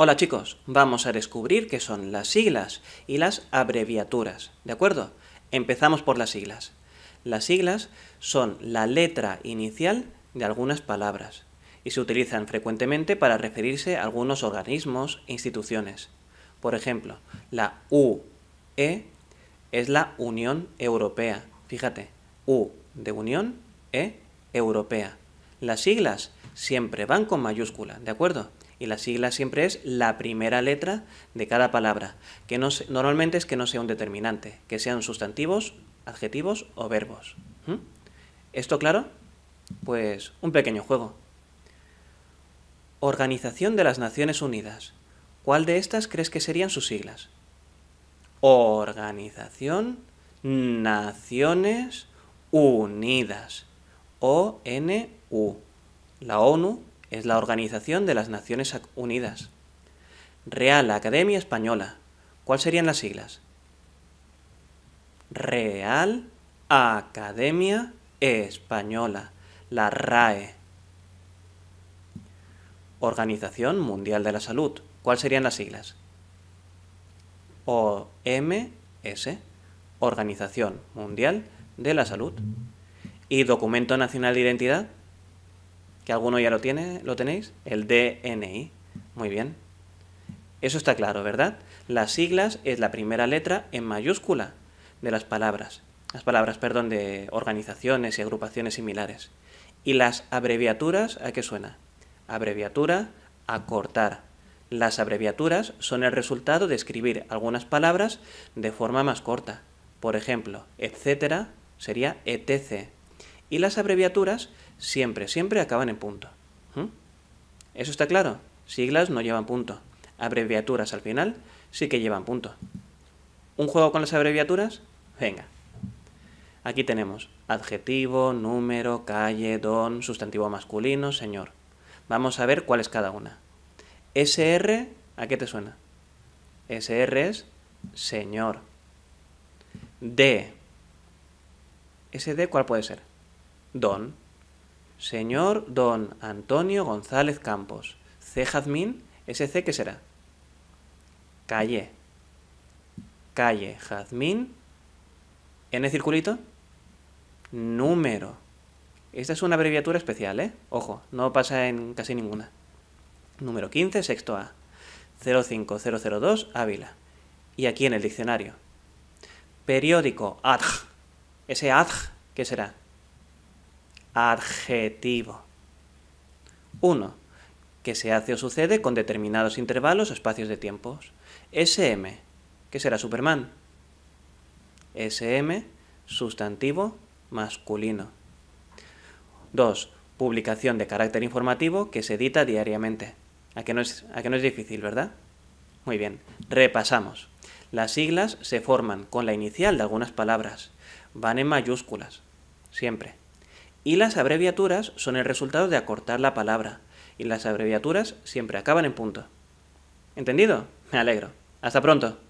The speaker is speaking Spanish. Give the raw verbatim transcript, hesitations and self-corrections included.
Hola chicos, vamos a descubrir qué son las siglas y las abreviaturas, ¿de acuerdo? Empezamos por las siglas. Las siglas son la letra inicial de algunas palabras y se utilizan frecuentemente para referirse a algunos organismos e instituciones. Por ejemplo, la U E es la Unión Europea. Fíjate, U de Unión, E Europea. Las siglas siempre van con mayúscula, ¿de acuerdo? Y la sigla siempre es la primera letra de cada palabra, que no se, normalmente es que no sea un determinante, que sean sustantivos, adjetivos o verbos. ¿Mm? ¿Esto claro? Pues un pequeño juego. Organización de las Naciones Unidas. ¿Cuál de estas crees que serían sus siglas? Organización Naciones Unidas. O N U. La ONU es la Organización de las Naciones Unidas. Real Academia Española. ¿Cuáles serían las siglas? Real Academia Española. La R A E. Organización Mundial de la Salud. ¿Cuáles serían las siglas? O M S. Organización Mundial de la Salud. ¿Y Documento Nacional de Identidad? ¿Que alguno ya lo tiene, lo tenéis? El D N I. Muy bien. Eso está claro, ¿verdad? Las siglas es la primera letra en mayúscula de las palabras. Las palabras, perdón, de organizaciones y agrupaciones similares. ¿Y las abreviaturas a qué suena? Abreviatura, acortar. Las abreviaturas son el resultado de escribir algunas palabras de forma más corta. Por ejemplo, etcétera sería etcétera. Y las abreviaturas siempre, siempre acaban en punto. ¿Mm? ¿Eso está claro? Siglas no llevan punto. Abreviaturas al final sí que llevan punto. ¿Un juego con las abreviaturas? Venga. Aquí tenemos adjetivo, número, calle, don, sustantivo masculino, señor. Vamos a ver cuál es cada una. S R, ¿a qué te suena? S R es señor. D. ¿S D cuál puede ser? Don. Señor Don Antonio González Campos. C. Jazmín. S C, ¿qué será? Calle. Calle Jazmín. N circulito. Número. Esta es una abreviatura especial, ¿eh? Ojo, no pasa en casi ninguna. Número quince, sexto A. cero cinco cero cero dos, Ávila. Y aquí en el diccionario. Periódico. A D J. Ese A D J, ¿qué será? Adjetivo. uno. Que se hace o sucede con determinados intervalos o espacios de tiempos. S M. ¿Qué será Superman? S M, sustantivo masculino. dos. Publicación de carácter informativo que se edita diariamente. ¿A que no es, a que no es difícil, ¿verdad? Muy bien. Repasamos. Las siglas se forman con la inicial de algunas palabras. Van en mayúsculas. Siempre. Y las abreviaturas son el resultado de acortar la palabra. Y las abreviaturas siempre acaban en punto. ¿Entendido? Me alegro. ¡Hasta pronto!